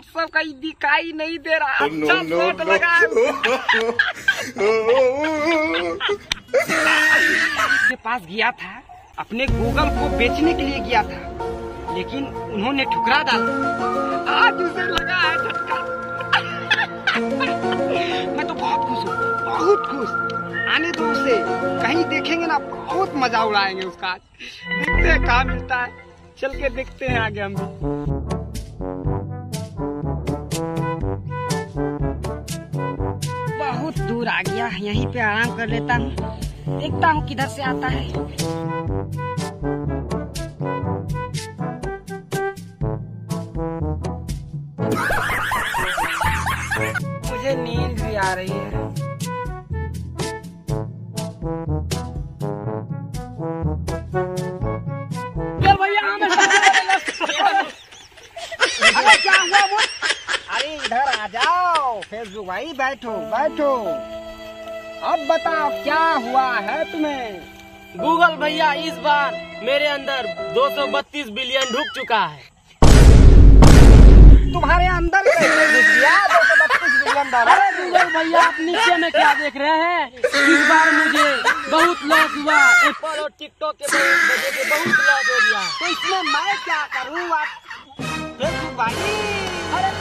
आप सबका दिखाई नहीं दे रहा। अच्छा शॉट लगा के पास गया था, अपने गूगल को बेचने के लिए गया था, लेकिन उन्होंने ठुकरा डाला। आज उसे लगा है झटका। मैं तो बहुत खुश हूँ, बहुत खुश। आने दो उसे, कहीं देखेंगे ना बहुत मजा उड़ाएंगे उसका। देखते हैं कहाँ मिलता है, चल के देखते हैं आगे हम भी। बहुत दूर आ गया, यहीं पे आराम कर लेता हूँ, देखता हूँ किधर से आता है। मुझे नींद भी आ रही है। क्या हुआ वो? अरे इधर आ जाओ फेसबुक भाई, बैठो बैठो। अब बताओ क्या हुआ है तुम्हें? गूगल भैया इस बार मेरे अंदर 232 बिलियन ढुक चुका है। तुम्हारे अंदर कैसे ढुक गया 232 बिलियन डॉलर? गूगल भैया आप नीचे में क्या देख रहे हैं? इस बार मुझे बहुत लॉस हुआ, एप्पल और टिकटॉक के बहुत लॉस हो गया। तो इसमें मैं क्या करूँ? आप फेसबुक भाई।